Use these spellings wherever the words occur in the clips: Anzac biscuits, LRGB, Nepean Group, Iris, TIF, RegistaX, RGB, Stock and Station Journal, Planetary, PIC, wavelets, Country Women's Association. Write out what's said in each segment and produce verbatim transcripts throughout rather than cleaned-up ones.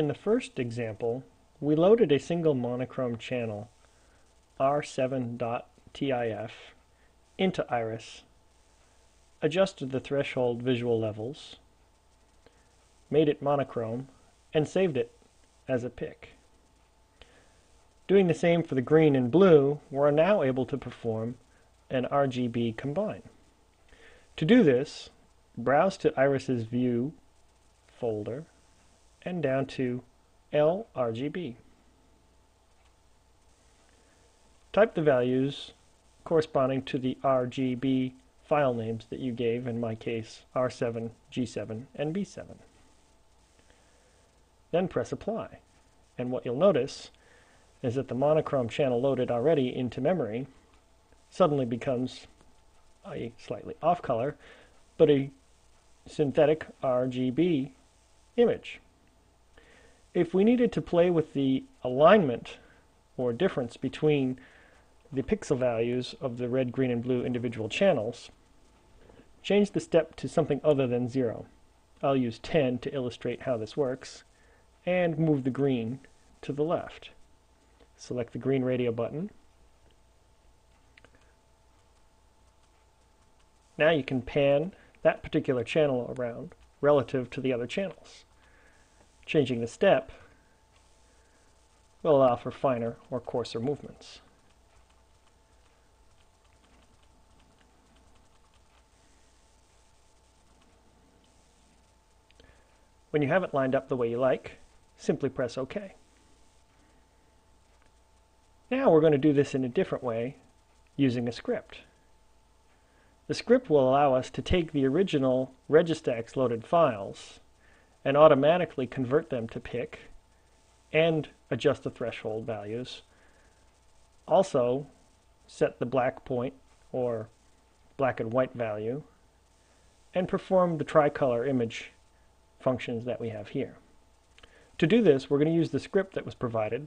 In the first example, we loaded a single monochrome channel, R seven dot T I F, into Iris, adjusted the threshold visual levels, made it monochrome, and saved it as a P I C. Doing the same for the green and blue, we're now able to perform an R G B combine. To do this, browse to Iris's View folder and down to L R G B. Type the values corresponding to the R G B file names that you gave, in my case R seven, G seven, and B seven. Then press Apply, and what you'll notice is that the monochrome channel loaded already into memory suddenly becomes a slightly off color, but a synthetic R G B image. If we needed to play with the alignment or difference between the pixel values of the red, green, and blue individual channels, change the step to something other than zero. I'll use ten to illustrate how this works, and move the green to the left. Select the green radio button. Now you can pan that particular channel around relative to the other channels. Changing the step will allow for finer or coarser movements. When you have it lined up the way you like, simply press OK. Now we're going to do this in a different way using a script. The script will allow us to take the original RegistaX loaded files and automatically convert them to P I C and adjust the threshold values. Also, set the black point or black and white value and perform the tricolor image functions that we have here. To do this, we're going to use the script that was provided,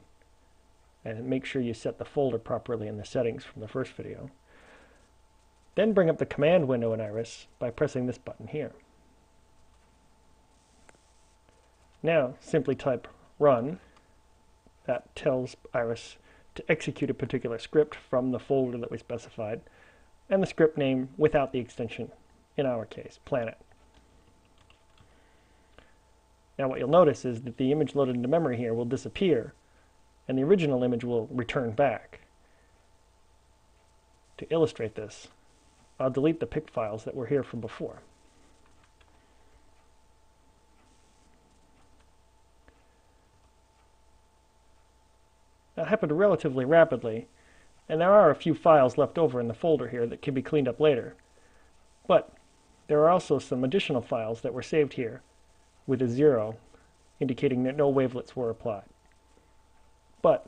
and make sure you set the folder properly in the settings from the first video. Then bring up the command window in Iris by pressing this button here. Now simply type run. That tells Iris to execute a particular script from the folder that we specified, and the script name without the extension, in our case, planet. Now what you'll notice is that the image loaded into memory here will disappear, and the original image will return back. To illustrate this, I'll delete the P I C files that were here from before. That happened relatively rapidly, and there are a few files left over in the folder here that can be cleaned up later, but there are also some additional files that were saved here with a zero, indicating that no wavelets were applied. But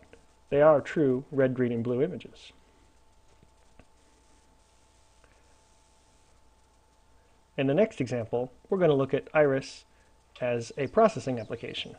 they are true red, green, and blue images. In the next example, we're going to look at Iris as a processing application.